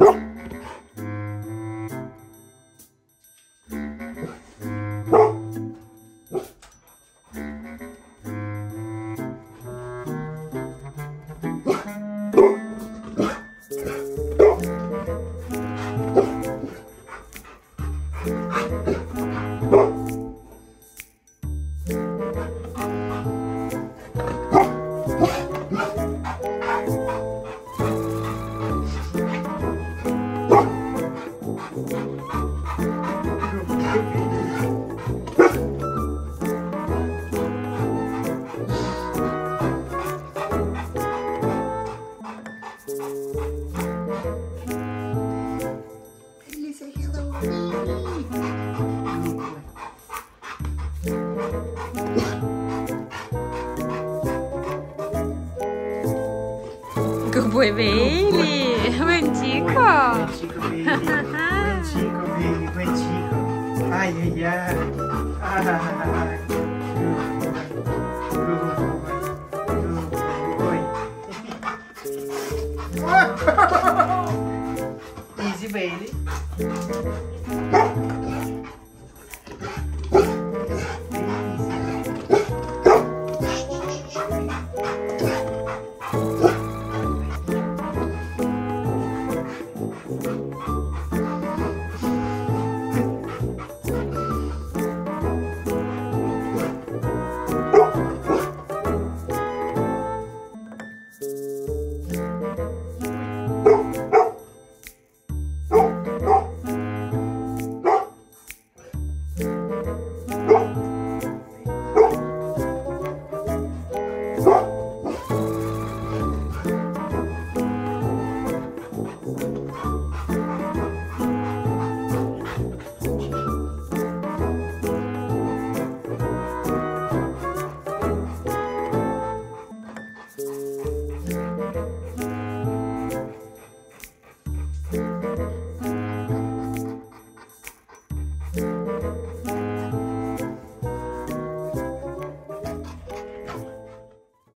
Good boy, baby. Buen chico. Buen chico, baby. Buen chico, baby. Buen chico. Ay, ay, ay. Ah. Easy, baby.